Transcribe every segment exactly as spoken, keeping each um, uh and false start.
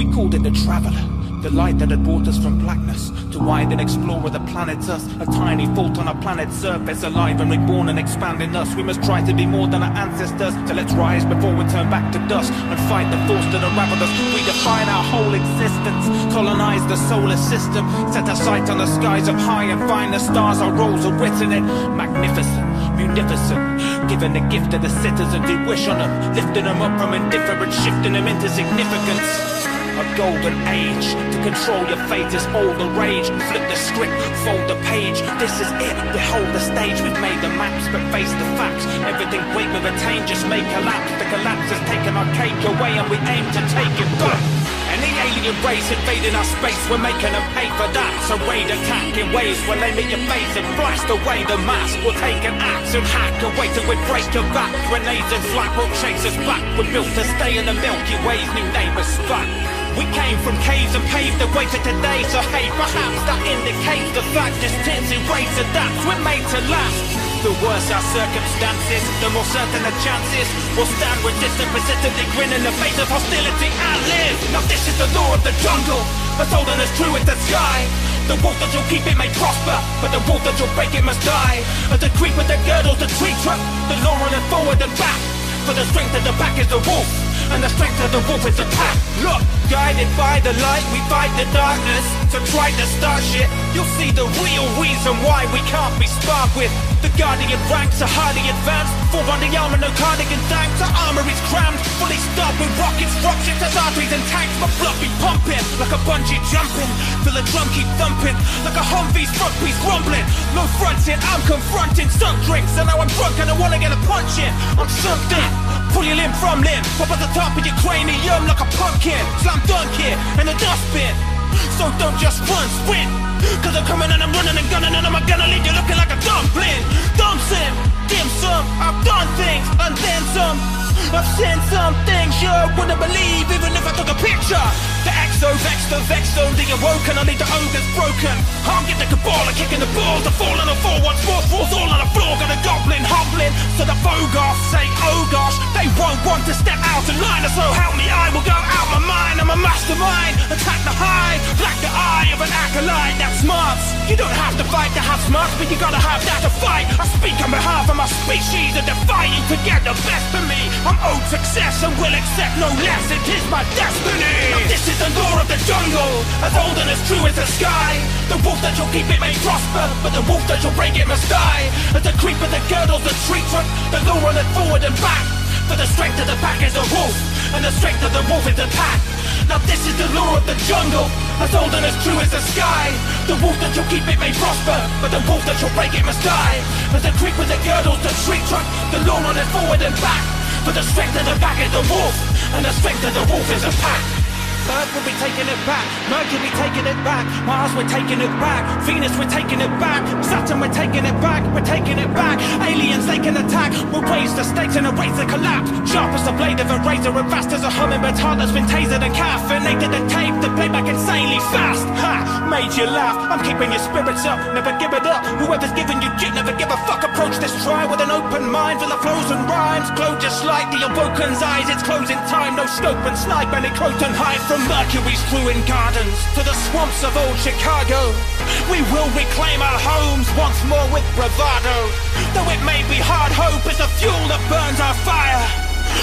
We called it the Traveler, the light that had brought us from blackness to wide and explore the planet's Earth, a tiny fault on our planet's surface, alive and reborn and expanding us. We must try to be more than our ancestors, so let's rise before we turn back to dust and fight the force that unraveled us. Redefine our whole existence, colonize the solar system, set our sight on the skies up high and find the stars. Our roles are written in, magnificent, munificent, given the gift of the citizens who wish on them, lifting them up from indifference, shifting them into significance. A golden age, to control your fate is all the rage. Flip the script, fold the page, this is it, behold the stage. We've made the maps, but face the facts. Everything weak we've attained just may collapse. The collapse has taken our cake away and we aim to take it back. Any alien race invading our space, we're making them pay for that. So raid attack in waves, we'll aim at your face and blast away the mask. We'll take an axe and hack away till we break your back. Grenades and flak will chase us back. We're built to stay in the Milky Way's new neighbour's spot. We came from caves and paved the way to today, so hey, perhaps that indicates the fact this tints in ways adapts. We're made to last. The worse our circumstances, the more certain the chances. We'll stand resistant, persistently grin in the face of hostility and live. Now this is the law of the jungle, as old and as true as the sky. The wolf that you'll keep it may prosper, but the wolf that you'll break it must die. As the creeper that girdles the tree trunk, the law runneth forward and back. For the strength of the pack is the wolf, and the strength of the wolf is the pack. Look, guided by the light, we fight the darkness. So try to start shit, you'll see the real reason why we can't be sparred with. The guardian ranks are highly advanced, for on the armor no cardigan thanks. Our armor is crammed, fully stuffed with rockets, rockets, as arteries and tanks. My blood be pumping, like a bungee jumping, till the drum keep thumping, like a Humvee's front piece grumbling. No fronting, I'm confronting, sunk drinks, and now I'm drunk and I wanna get a punch in. I'm sucked in, pull your limb from limb, pop at the top of your cranium like a pumpkin. Slam dunk here in the dustbin, so don't just run, sprint, cause I'm coming and I'm running and gunning, and I'm gonna leave you looking like a dumpling. Dump some, dim some, I've done things and then some. I've seen some things you wouldn't believe even if I took a picture. The exo, vexed, the vexed, only awoken, I need the ogre's broken. I'm getting the cabal, I'm kicking the balls, I'm falling on four, once more falls all on the floor. Got a goblin hobbling, so the fogarts say oh gosh. They won't want to step out of line, so help me I will go out my mind. I'm a mastermind, attack the hide, lack the eye of an acolyte. That's smarts, you don't have to fight to have smarts, but you gotta have that to fight. I speak on behalf of my species and they're fighting to get the best of me. I'm owed success and will accept no less, it is my destiny. Now this is the law of the jungle, as old and as true as the sky. The wolf that you'll keep it may prosper, but the wolf that you'll break it must die. As the creeper that girdles the tree trunk, the law runneth forward and back. For the strength of the pack is the wolf, and the strength of the wolf is the pack. Now this is the law of the jungle, as old and as true as the sky. The wolf that you'll keep it may prosper, but the wolf that you'll break it must die. As the creeper that girdles the tree trunk, the law runneth forward and back. But the strength of the pack is the wolf, and the strength of the wolf is the pack. Earth will be taking it back, Mercury taking it back, Mars we're taking it back, Venus we're taking it back, Saturn we're taking it back, we're taking it back. Aliens they can attack, we'll raise the stakes and erase the collapse. Sharp as the blade of a razor and fast as a hummingbird's heart that's been tasered and caffeinated and taped the playback insanely fast. Ha! Made you laugh, I'm keeping your spirits up, never give it up. Whoever's giving you shit, never give a fuck. Approach this try with an open mind, full of flows and rhymes. Glow just like the awoken's eyes, it's closing time. No scope and snipe, any croat and hive. From Mercury's ruined gardens to the swamps of old Chicago, we will reclaim our homes once more with bravado. Though it may be hard, hope is the fuel that burns our fire.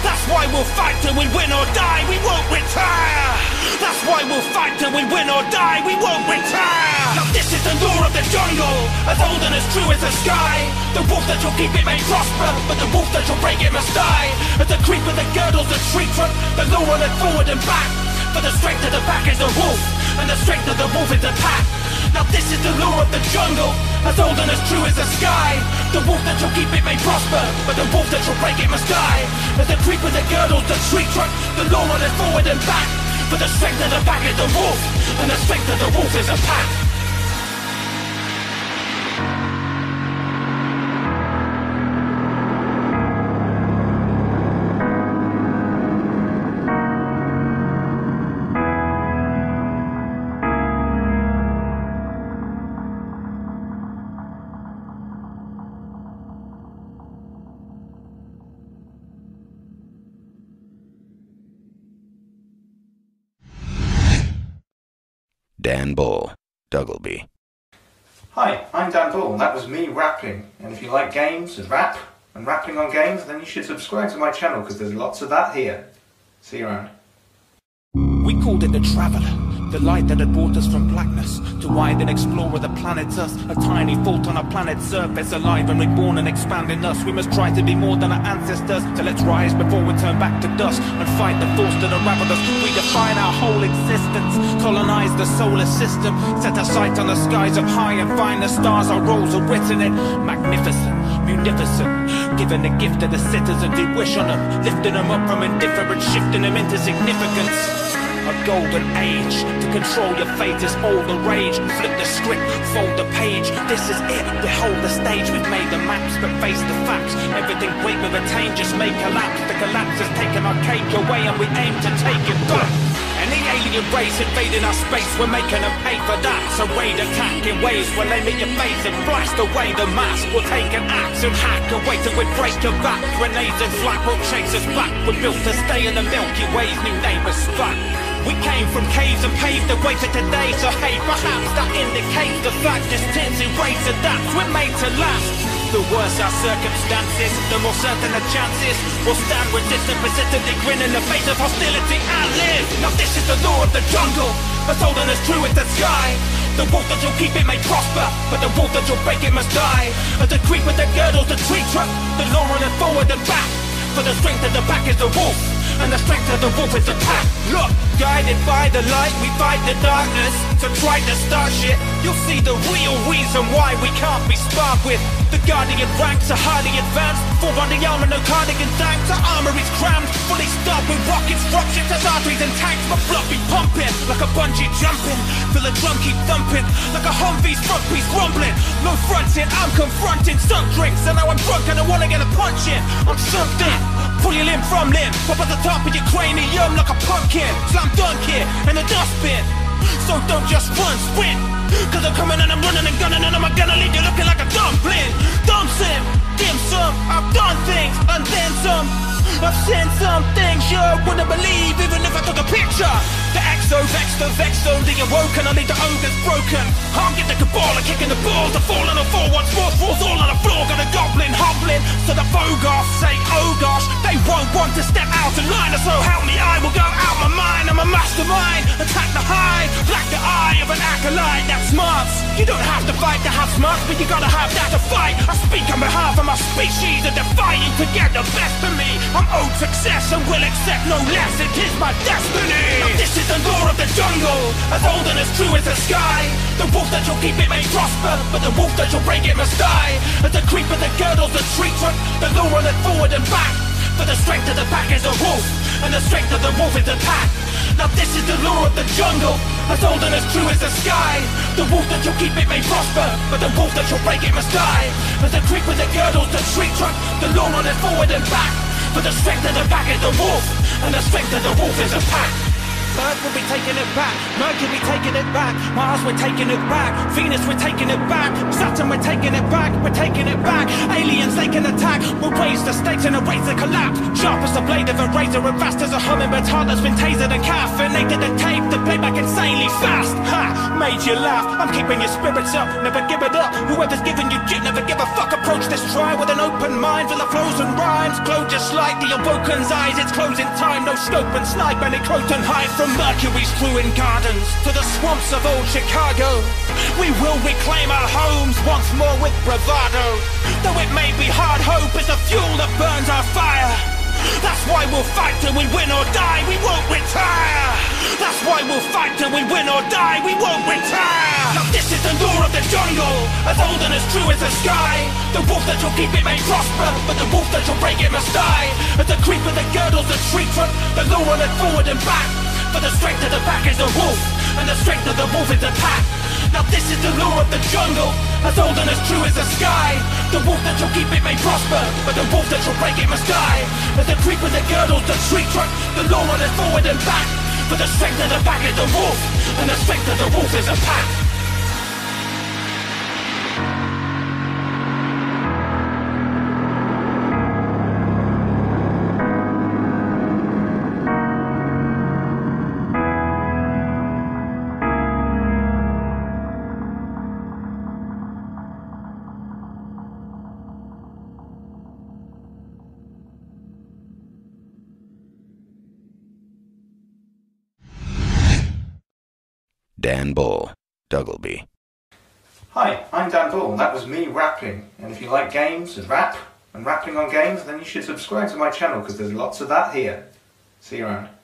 That's why we'll fight till we win or die, we won't retire. That's why we'll fight till we win or die, we won't retire. Now this is the law of the jungle, as old and as true as the sky. The wolf that you'll keep it may prosper, but the wolf that you'll break it must die. As the creeper that girdles the tree trunk, the law runneth forward and back. For the strength of the pack is the wolf, and the strength of the wolf is the pack. Now this is the law of the jungle, as old and as true as the sky. The wolf that you'll keep it may prosper, but the wolf that you'll break it must die. As the creeper that girdles the tree trunk, the law runneth forward and back. For the strength of the pack is the wolf, and the strength of the wolf is the pack. Dan Bull, Duggleby. Hi, I'm Dan Bull, and that was me rapping. And if you like games and rap, and rapping on games, then you should subscribe to my channel, because there's lots of that here. See you around. We called it the Traveller, the light that had brought us from blackness to widen explorer the planet's Earth, a tiny fault on a planet's surface, alive and reborn and expanding us. We must try to be more than our ancestors, so let's rise before we turn back to dust and fight the force that unraveled us. We define our whole existence, colonize the solar system, set our sight on the skies up high and find the stars. Our roles are written in magnificent, munificent, given the gift of the citizens who wish on them, lifting them up from indifference, shifting them into significance. A golden age, to control your fate is all the rage. Flip the script, fold the page, this is it, behold the stage. We've made the maps, but face the facts. Everything weak we've attained just may collapse. The collapse has taken our cake away and we aim to take it back. Any alien race invading our space, we're making them pay for that. So raid attack in ways we'll aim at your face and blast away the mask. We'll take an axe and hack away till we break your back. Grenades and flak will chase us back. We're built to stay in the Milky Way's new neighbours spat. We came from caves and paved the way to today, so hey, perhaps that indicates the fact this tints erase adapts. We're made to last. The worse our circumstances, the more certain the chances. We'll stand resistant, persistently grin in the face of hostility and live. Now this is the law of the jungle, as old and as true as the sky. The wolf that you'll keep it may prosper, but the wolf that you'll break it must die. As the creep with the girdle, the tree trap, the law runneth forward and back. For the strength of the pack is the wolf, and the strength of the wolf is the pack. Look, guided by the light, we fight the darkness. So try to start shit, you'll see the real reason why we can't be sparred with. The guardian ranks are highly advanced, for on the arm and no cardigan tanks. Our armor is crammed, fully stopped with rockets, dropships, as arteries and tanks. My blood be pumping, like a bungee jumping, feel the drum keep thumping, like a Humvee's front piece rumbling. No fronting, I'm confronting, sunk drinks, and now I'm drunk and I wanna get a punch in. I'm sucked in, pull your limb from limb, up at the top of your cranium like a pumpkin. Slam dunk here, in the dustbin. So don't just run, sprint, cause I'm coming and I'm running and gunning, and I'm gonna leave you looking like a dumpling. Dumb sim, dim sum, I've done things, and then some. I've seen some things you wouldn't believe, even if I took a picture. The exo, vexed, the vexed, only awoken, I need the ogres broken. I'm getting the cabal, I'm kicking the balls, I'm falling on four once more, falls all on the floor, got a goblin hobbling. So the fogarts say, oh gosh, they won't want to step out of line, so help me, I will go out my mind. I'm a mastermind, attack the hide, black the eye of an acolyte. That's smarts, you don't have to fight to have smarts, but you gotta have that to fight. I speak on behalf of my species and defy you to get the best of me. I'm owed success and will accept no less, it is my destiny. Now this is the law of the jungle, as old and as true as the sky. The wolf that you'll keep it may prosper, but the wolf that you'll break it must die. As the creeper that girdles the tree trunk, the law runneth forward and back. For the strength of the pack is a wolf, and the strength of the wolf is the pack. Now this is the law of the jungle, as old and as true as the sky. The wolf that you'll keep it may prosper, but the wolf that you'll break it must die. As the creeper that girdles the tree trunk, the law runneth forward and back. For the strength of the pack is the wolf, and the strength of the wolf is a pack. Earth will be taking it back, Mercury taking it back, Mars we're taking it back, Venus we're taking it back, Saturn we're taking it back, we're taking it back. Aliens they can attack, we'll raise the stakes and erase the collapse. Sharp as the blade of a razor and fast as a hummingbird's heart that's been tasered and caffeinated and taped to play back insanely fast. Ha! Made you laugh, I'm keeping your spirits up, never give it up. Whoever's giving you shit, never give a fuck. Approach this try with an open mind, full of flows and rhymes. Glow just like the awoken's eyes, it's closing time. No scope and snipe, any croat and hive. From Mercury's ruined gardens to the swamps of old Chicago, we will reclaim our homes once more with bravado. Though it may be hard, hope is the fuel that burns our fire. That's why we'll fight till we win or die, we won't retire. That's why we'll fight till we win or die, we won't retire. Now this is the law of the jungle, as old and as true as the sky. The wolf that you'll keep it may prosper, but the wolf that you'll break it must die. As the creeper that girdles the tree trunk, the law runneth forward and back. For the strength of the pack is the wolf, and the strength of the wolf is the pack. Now this is the law of the jungle, as old and as true as the sky. The wolf that you'll keep it may prosper, but the wolf that you'll break it must die. As the creeper that girdles the tree trunk, the law runneth forward and back. For the strength of the pack is the wolf, and the strength of the wolf is a pack. Dan Bull, Duggleby. Hi, I'm Dan Bull, and that was me rapping. And if you like games and rap, and rapping on games, then you should subscribe to my channel, because there's lots of that here. See you around.